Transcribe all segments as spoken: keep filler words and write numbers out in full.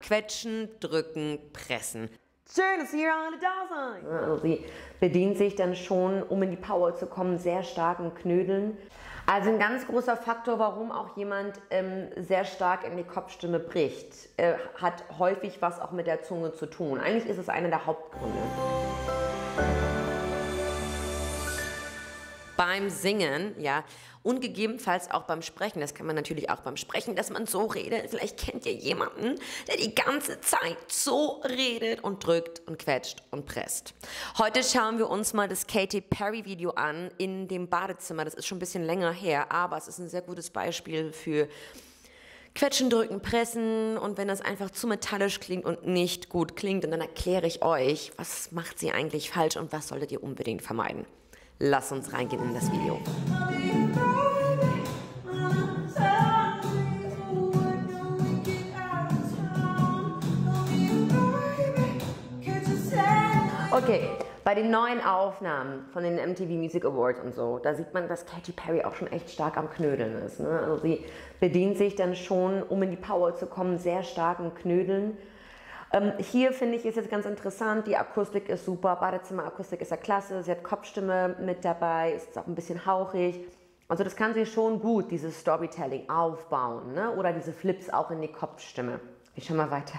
Quetschen, drücken, pressen. Schön, dass Sie hier alle da sein. Also sie bedient sich dann schon, um in die Power zu kommen, sehr starken Knödeln. Also ein ganz großer Faktor, warum auch jemand ähm, sehr stark in die Kopfstimme bricht, äh, hat häufig was auch mit der Zunge zu tun. Eigentlich ist es einer der Hauptgründe. Beim Singen, ja, und gegebenenfalls auch beim Sprechen, das kann man natürlich auch beim Sprechen, dass man so redet, vielleicht kennt ihr jemanden, der die ganze Zeit so redet und drückt und quetscht und presst. Heute schauen wir uns mal das Katy Perry Video an in dem Badezimmer, das ist schon ein bisschen länger her, aber es ist ein sehr gutes Beispiel für Quetschen, drücken, pressen und wenn das einfach zu metallisch klingt und nicht gut klingt, und dann erkläre ich euch, was macht sie eigentlich falsch und was solltet ihr unbedingt vermeiden. Lass uns reingehen in das Video. Okay, bei den neuen Aufnahmen von den M T V Music Awards und so, da sieht man, dass Katy Perry auch schon echt stark am Knödeln ist. Ne? Also sie bedient sich dann schon, um in die Power zu kommen, sehr starken Knödeln. Ähm, hier finde ich, ist jetzt ganz interessant, die Akustik ist super, Badezimmerakustik ist ja klasse, sie hat Kopfstimme mit dabei, ist auch ein bisschen hauchig. Also das kann sie schon gut, dieses Storytelling aufbauen, ne? Oder diese Flips auch in die Kopfstimme. Ich schau mal weiter.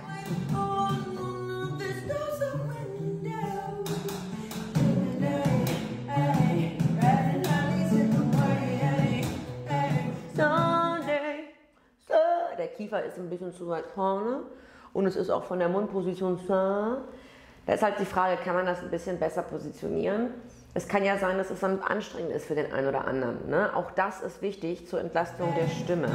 Der Kiefer ist ein bisschen zu weit vorne. Und es ist auch von der Mundposition, da ist halt die Frage, kann man das ein bisschen besser positionieren? Es kann ja sein, dass es dann anstrengend ist für den einen oder anderen. Ne? Auch das ist wichtig zur Entlastung der Stimme.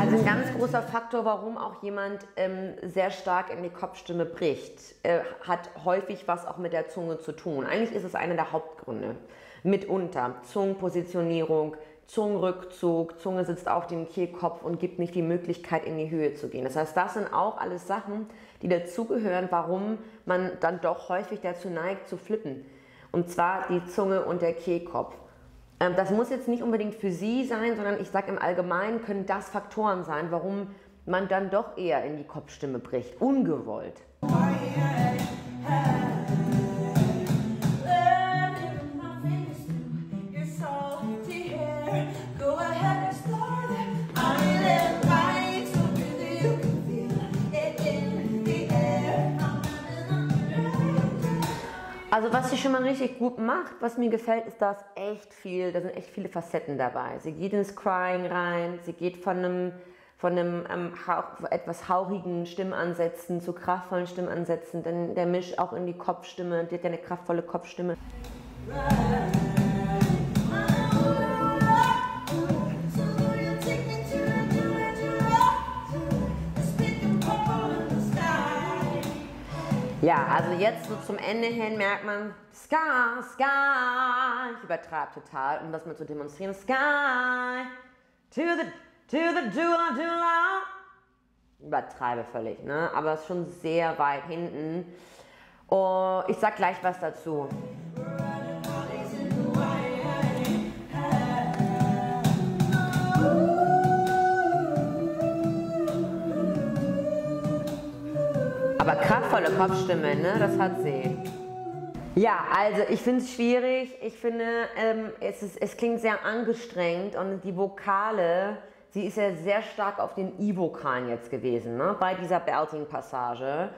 Also ein ganz großer Faktor, warum auch jemand ähm, sehr stark in die Kopfstimme bricht, äh, hat häufig was auch mit der Zunge zu tun. Eigentlich ist es einer der Hauptgründe. Mitunter Zungenpositionierung, Zungenrückzug, Zunge sitzt auf dem Kehlkopf und gibt nicht die Möglichkeit, in die Höhe zu gehen. Das heißt, das sind auch alles Sachen, die dazugehören, warum man dann doch häufig dazu neigt, zu flippen. Und zwar die Zunge und der Kehlkopf. Das muss jetzt nicht unbedingt für Sie sein, sondern ich sage im Allgemeinen können das Faktoren sein, warum man dann doch eher in die Kopfstimme bricht, ungewollt. Also was sie schon mal richtig gut macht, was mir gefällt, ist, dass echt viel, da sind echt viele Facetten dabei. Sie geht ins Crying rein, sie geht von einem, von einem ähm, hauch, etwas hauchigen Stimmansätzen zu kraftvollen Stimmansätzen, dann der Misch auch in die Kopfstimme, die hat ja eine kraftvolle Kopfstimme. Ja, also jetzt so zum Ende hin merkt man, Sky, Sky, ich übertreibe total, um das mal zu demonstrieren, Sky, to the, to the, do la, do la, übertreibe völlig, ne, aber es ist schon sehr weit hinten, oh, ich sag gleich was dazu. Aber kraftvolle Kopfstimme, ne? Das hat sie. Ja, also ich finde es schwierig. Ich finde, ähm, es, ist, es klingt sehr angestrengt und die Vokale, sie ist ja sehr stark auf den I-Vokalen jetzt gewesen, ne? Bei dieser Belting-Passage.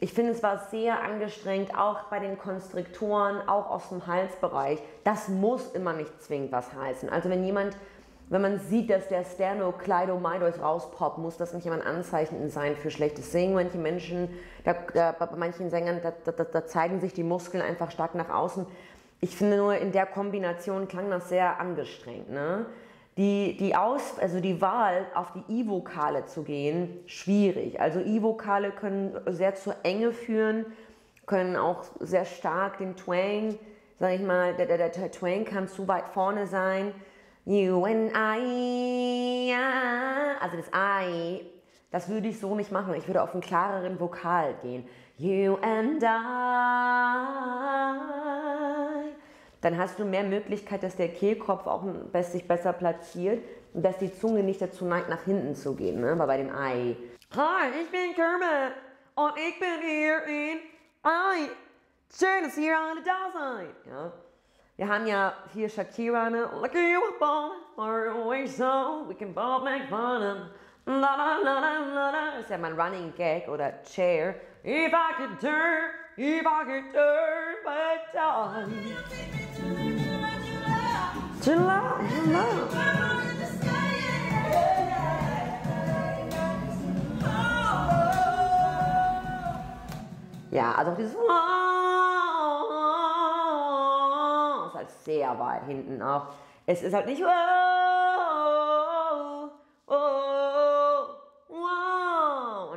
Ich finde, es war sehr angestrengt, auch bei den Konstriktoren, auch aus dem Halsbereich. Das muss immer nicht zwingend was heißen. Also wenn jemand, wenn man sieht, dass der Sternocleidomaideus rauspoppt, muss das nicht immer ein Anzeichen sein für schlechtes Singen. Manche Menschen, da, da, bei manchen Sängern, da, da, da zeigen sich die Muskeln einfach stark nach außen. Ich finde nur, in der Kombination klang das sehr angestrengt. Ne? Die, die, Aus, also die Wahl, auf die I-Vokale zu gehen, schwierig. Also I-Vokale können sehr zur Enge führen, können auch sehr stark den Twang, sag ich mal, der, der, der Twang kann zu weit vorne sein. You and I, also das I, das würde ich so nicht machen. Ich würde auf einen klareren Vokal gehen. You and I. Dann hast du mehr Möglichkeit, dass der Kehlkopf auch sich besser platziert und dass die Zunge nicht dazu neigt, nach hinten zu gehen, ne? Aber bei dem I. Hi, ich bin Kermit und ich bin hier in I. Schön, dass ihr alle da seid. Ja. Wir haben ja hier Shakira, ne? Look at you, ball, far away, so we can ball back bottom. La la la la la. Das ist ja mein Running Gag oder Chair. If I could turn, if I could turn back time. Chill out, chill out. Ja, also auch dieses ist halt sehr weit hinten auch. Es ist halt nicht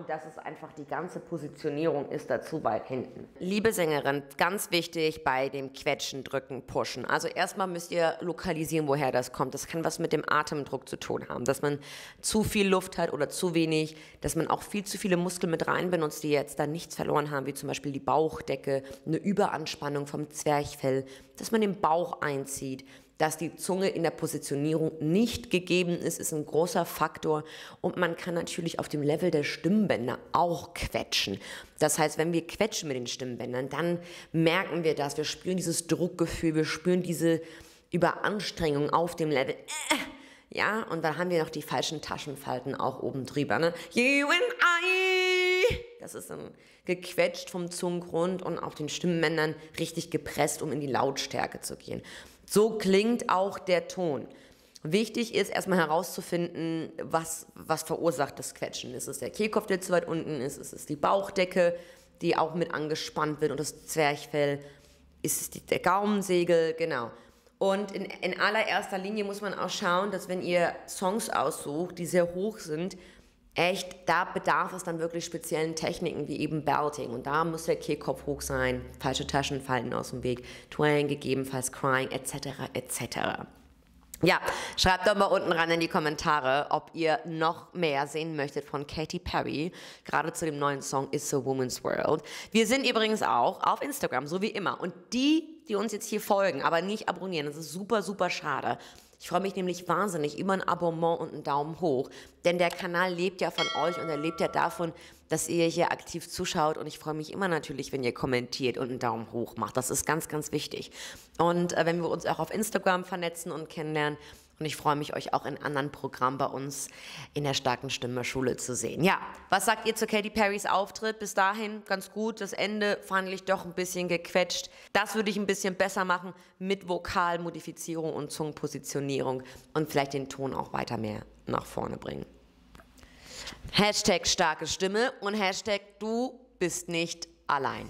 dass es einfach die ganze Positionierung ist dazu weit hinten. Liebe Sängerin, ganz wichtig bei dem Quetschen, Drücken, Pushen. Also erstmal müsst ihr lokalisieren, woher das kommt. Das kann was mit dem Atemdruck zu tun haben, dass man zu viel Luft hat oder zu wenig, dass man auch viel zu viele Muskeln mit rein benutzt, die jetzt da nichts verloren haben, wie zum Beispiel die Bauchdecke, eine Überanspannung vom Zwerchfell, dass man den Bauch einzieht. Dass die Zunge in der Positionierung nicht gegeben ist, ist ein großer Faktor. Und man kann natürlich auf dem Level der Stimmbänder auch quetschen. Das heißt, wenn wir quetschen mit den Stimmbändern, dann merken wir das. Wir spüren dieses Druckgefühl, wir spüren diese Überanstrengung auf dem Level. Ja, und dann haben wir noch die falschen Taschenfalten auch oben drüber. Ne? You and I. Das ist dann gequetscht vom Zungengrund und auf den Stimmbändern richtig gepresst, um in die Lautstärke zu gehen. So klingt auch der Ton. Wichtig ist, erstmal herauszufinden, was, was verursacht das Quetschen. Ist es der Kehlkopf, der zu weit unten ist? Ist es die Bauchdecke, die auch mit angespannt wird und das Zwerchfell? Ist es die, der Gaumensegel? Genau. Und in, in allererster Linie muss man auch schauen, dass wenn ihr Songs aussucht, die sehr hoch sind, echt, da bedarf es dann wirklich speziellen Techniken wie eben Belting. Und da muss der Kehlkopf hoch sein, falsche Taschen fallen aus dem Weg, Twang, gegebenenfalls Crying, et cetera et cetera. Ja, schreibt doch mal unten ran in die Kommentare, ob ihr noch mehr sehen möchtet von Katy Perry, gerade zu dem neuen Song It's A Woman's World. Wir sind übrigens auch auf Instagram, so wie immer. Und die, die uns jetzt hier folgen, aber nicht abonnieren, das ist super, super schade. Ich freue mich nämlich wahnsinnig über ein Abonnement und einen Daumen hoch, denn der Kanal lebt ja von euch und er lebt ja davon, dass ihr hier aktiv zuschaut und ich freue mich immer natürlich, wenn ihr kommentiert und einen Daumen hoch macht. Das ist ganz, ganz wichtig. Und äh, wenn wir uns auch auf Instagram vernetzen und kennenlernen und ich freue mich, euch auch in anderen Programmen bei uns in der starken Stimme Schule zu sehen. Ja, was sagt ihr zu Katy Perrys Auftritt? Bis dahin ganz gut, das Ende fand ich doch ein bisschen gequetscht. Das würde ich ein bisschen besser machen mit Vokalmodifizierung und Zungenpositionierung. Und vielleicht den Ton auch weiter mehr nach vorne bringen. Hashtag starke Stimme und Hashtag du bist nicht allein.